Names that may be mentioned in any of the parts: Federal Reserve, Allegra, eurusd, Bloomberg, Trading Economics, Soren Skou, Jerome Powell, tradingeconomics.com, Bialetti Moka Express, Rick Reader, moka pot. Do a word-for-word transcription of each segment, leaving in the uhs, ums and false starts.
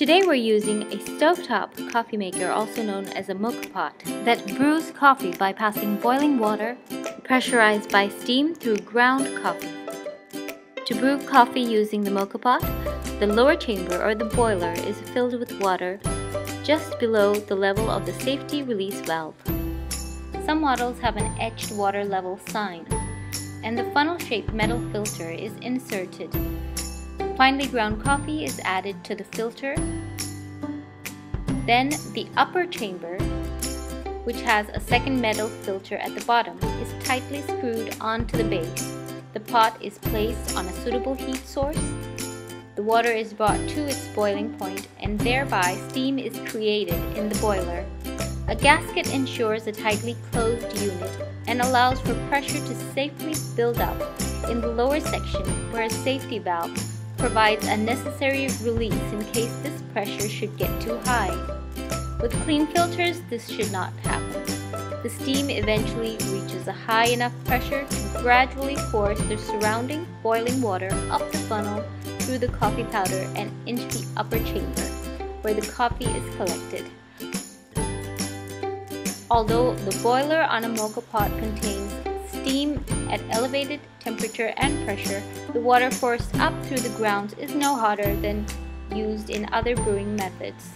Today we're using a stovetop coffee maker, also known as a moka pot, that brews coffee by passing boiling water, pressurized by steam through ground coffee. To brew coffee using the moka pot, the lower chamber or the boiler is filled with water just below the level of the safety release valve. Some models have an etched water level sign, and the funnel-shaped metal filter is inserted. Finely ground coffee is added to the filter. Then the upper chamber, which has a second metal filter at the bottom, is tightly screwed onto the base. The pot is placed on a suitable heat source. The water is brought to its boiling point and thereby steam is created in the boiler. A gasket ensures a tightly closed unit and allows for pressure to safely build up in the lower section where a safety valve provides a necessary release in case this pressure should get too high. With clean filters, this should not happen. The steam eventually reaches a high enough pressure to gradually force the surrounding boiling water up the funnel through the coffee powder and into the upper chamber, where the coffee is collected. Although the boiler on a moka pot contains steam at elevated temperature and pressure, the water forced up through the grounds is no hotter than used in other brewing methods.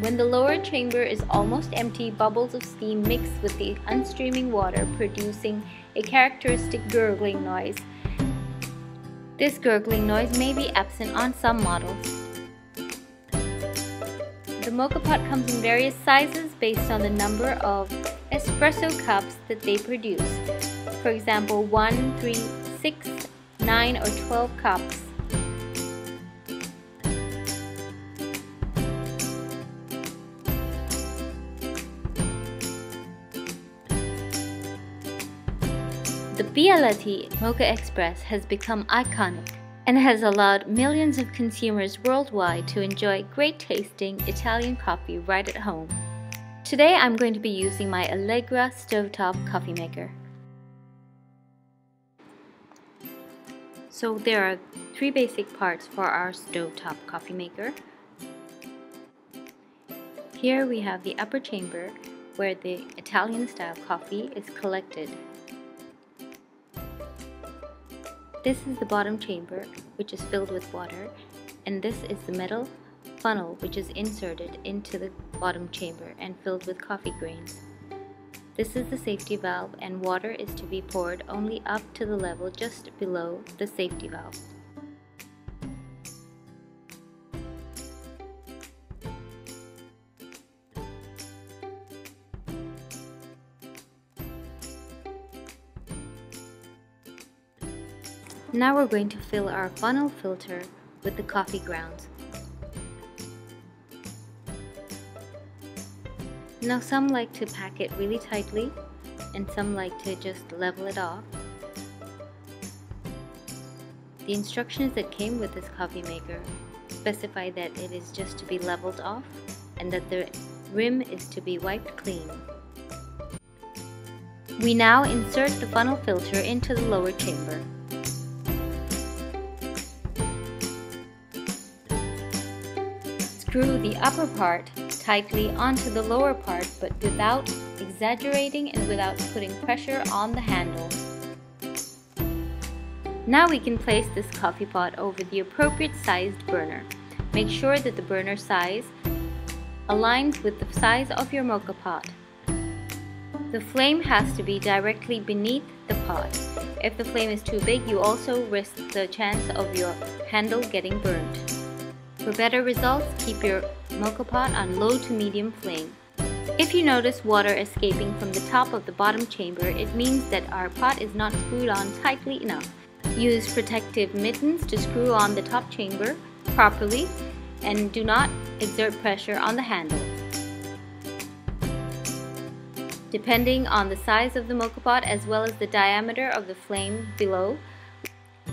When the lower chamber is almost empty, bubbles of steam mix with the unstreaming water, producing a characteristic gurgling noise. This gurgling noise may be absent on some models. The moka pot comes in various sizes based on the number of espresso cups that they produce. For example, one, three, six, nine or twelve cups. The Bialetti Moka Express has become iconic and has allowed millions of consumers worldwide to enjoy great tasting Italian coffee right at home. Today I'm going to be using my Allegra stovetop coffee maker. So there are three basic parts for our stovetop coffee maker. Here we have the upper chamber where the Italian style coffee is collected. This is the bottom chamber, which is filled with water, and this is the metal funnel which is inserted into the bottom chamber and filled with coffee grains. This is the safety valve, and water is to be poured only up to the level just below the safety valve. Now we're going to fill our funnel filter with the coffee grounds. Now some like to pack it really tightly and some like to just level it off. The instructions that came with this coffee maker specify that it is just to be leveled off and that the rim is to be wiped clean. We now insert the funnel filter into the lower chamber. Screw the upper part tightly onto the lower part, but without exaggerating and without putting pressure on the handle. Now we can place this coffee pot over the appropriate sized burner. Make sure that the burner size aligns with the size of your moka pot. The flame has to be directly beneath the pot. If the flame is too big, you also risk the chance of your handle getting burned. For better results, keep your moka pot on low to medium flame. If you notice water escaping from the top of the bottom chamber, it means that our pot is not screwed on tightly enough. Use protective mittens to screw on the top chamber properly and do not exert pressure on the handle. Depending on the size of the moka pot as well as the diameter of the flame below,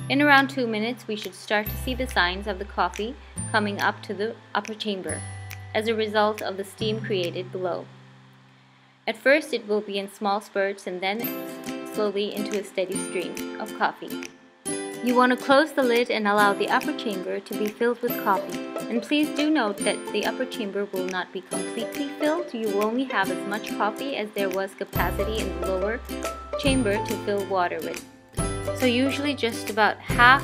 in around two minutes, we should start to see the signs of the coffee coming up to the upper chamber as a result of the steam created below. At first, it will be in small spurts and then slowly into a steady stream of coffee. You want to close the lid and allow the upper chamber to be filled with coffee. And please do note that the upper chamber will not be completely filled. You will only have as much coffee as there was capacity in the lower chamber to fill water with. So usually just about half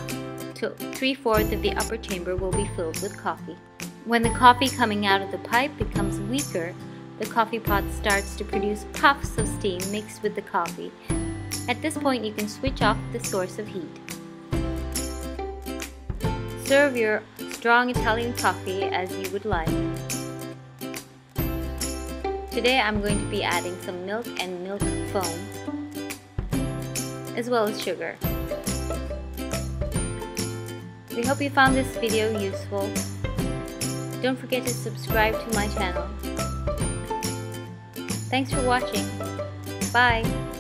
to three-fourths of the upper chamber will be filled with coffee. When the coffee coming out of the pipe becomes weaker, the coffee pot starts to produce puffs of steam mixed with the coffee. At this point, you can switch off the source of heat. Serve your strong Italian coffee as you would like. Today I'm going to be adding some milk and milk foam, as well as sugar. We hope you found this video useful. Don't forget to subscribe to my channel. Thanks for watching. Bye!